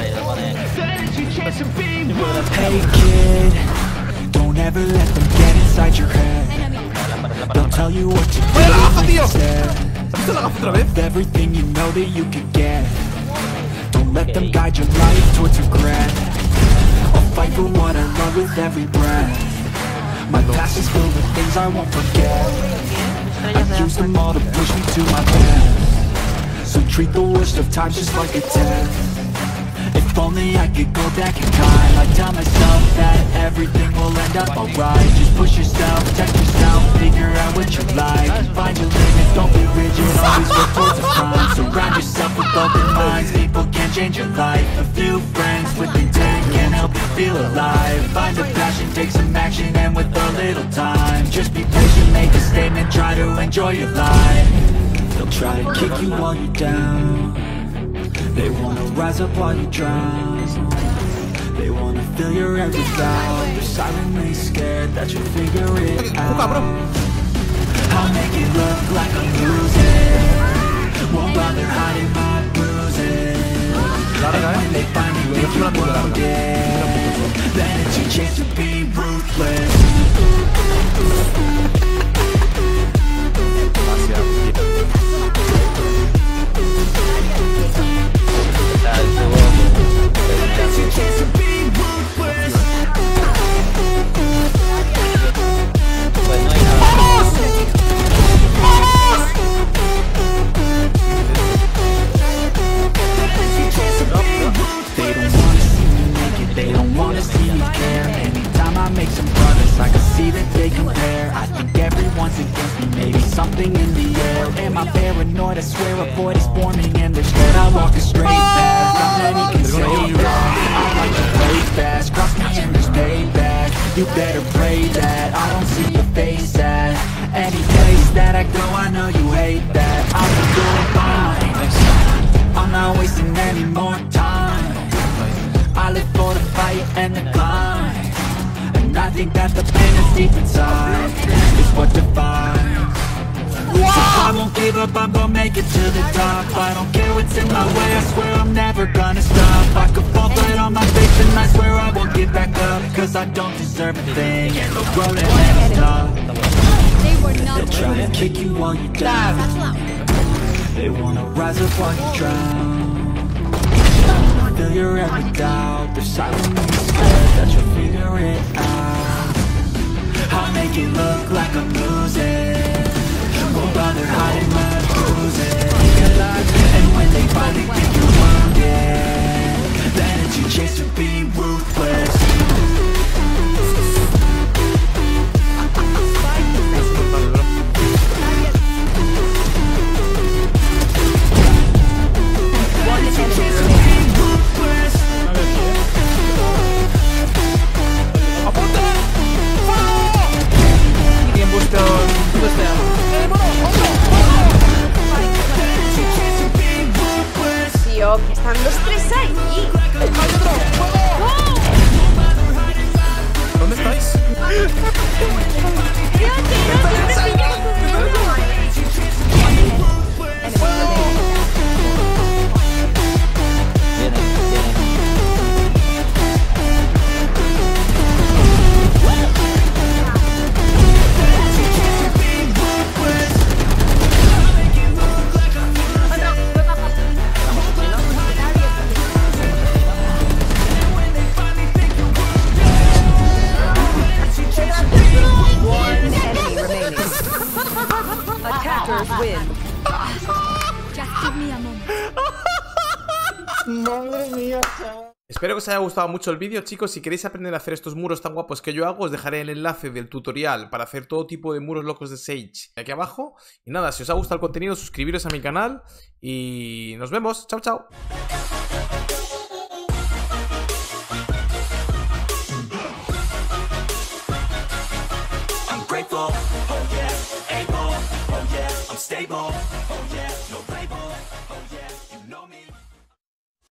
Hey, that's funny. Hey kid, don't ever let them get inside your head. They'll tell you what to do instead. With everything you know that you could get, don't let them guide your life towards regret. I'll fight for what I love with every breath. My past is filled with things I won't forget. I use them all to push me to my best. So treat the worst of times just like a test. If only I could go back in time, I'd tell myself that everything will end up alright. Just push yourself, test yourself, figure out what you like. Find your limits, don't be rigid, always work towards a prime. Surround yourself with open minds, people can change your life. A few friends with intent can help you feel alive. Find a passion, take some action, and with a little time, just be patient, make a statement, try to enjoy your life. They'll try to kick you while you're down. They wanna rise up while you drown. They wanna fill your every doubt. They're silently scared that you'll figure it out. I'll make it look like I'm losing. Won't bother hiding my bruises. And when they find me, think you're wounded, then it's your chance to be ruthless. I swear a void is forming and they're scared. I walk a straight path, not many can say that. I like to play fast, cross my fingers payback. You better pray that I don't see your face at any place that I go. I know you hate that. I've been doing fine, I'm not wasting any more time. I live for the fight and the climb, and I think that the pain that's deep inside is what defines. So I won't give up, I'm gonna make it to the top. I don't care what's in my way, I swear I'm never gonna stop. I could fall flat on my face and I swear I won't get back up. Cause I don't deserve a thing, and the road ain't never stopped. They'll try to kick you while you dive. They wanna rise up while you drown. Feel your every doubt, they're silently scared that you'll figure it out. I'll make it look like I'm losing. Won't bother hiding my bruises. And when they finally think you're wounded, then it's your chance to be ruthless. Están los tres allí. ¿Dónde estáis? Win. Just give me a moment. Espero que os haya gustado mucho el vídeo, chicos. Si queréis aprender a hacer estos muros tan guapos que yo hago, os dejaré el enlace del tutorial para hacer todo tipo de muros locos de Sage aquí abajo. Y nada, si os ha gustado el contenido, suscribiros a mi canal y nos vemos. Chao, chao.